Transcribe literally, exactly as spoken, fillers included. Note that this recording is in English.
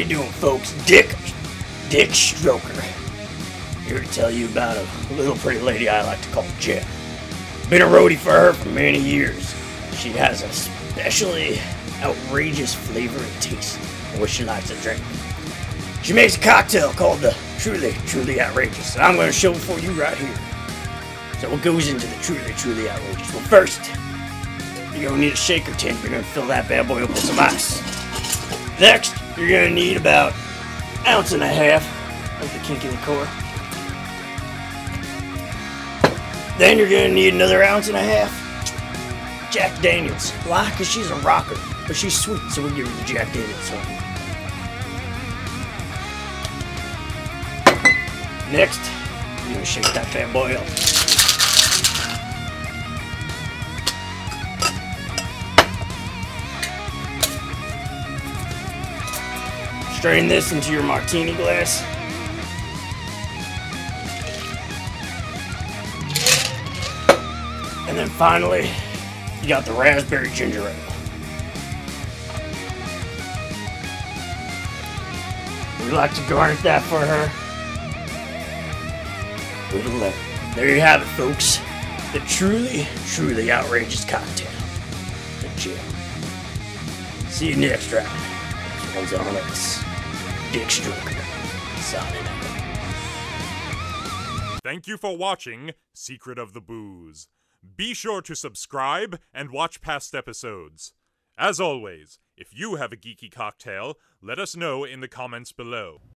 you doing, folks? Dick, Dick Stroker. Here to tell you about a little pretty lady I like to call Jem. Been a roadie for her for many years. She has a specially outrageous flavor and taste in what she likes to drink. She makes a cocktail called the Truly, Truly Outrageous, and I'm going to show it for you right here. So what goes into the Truly, Truly Outrageous? Well, first, you're going to need a shaker tin. You're going to fill that bad boy up with some ice. Next, you're going to need about an ounce and a half of the Kinky Liquor. Then you're going to need another ounce and a half Jack Daniel's. Why? Because she's a rocker, but she's sweet, so we'll give her the Jack Daniel's one. Next, you're gonna shake that bad boy up. Strain this into your martini glass. And then finally, you got the Raspberry Ginger Ale. Would you like to garnish that for her? There you have it, folks. The Truly, Truly Outrageous cocktail. The Jem. See you next round. This one's on us. Dick Stroker. Signing out. Thank you for watching Secret of the Booze. Be sure to subscribe and watch past episodes. As always, if you have a geeky cocktail, let us know in the comments below.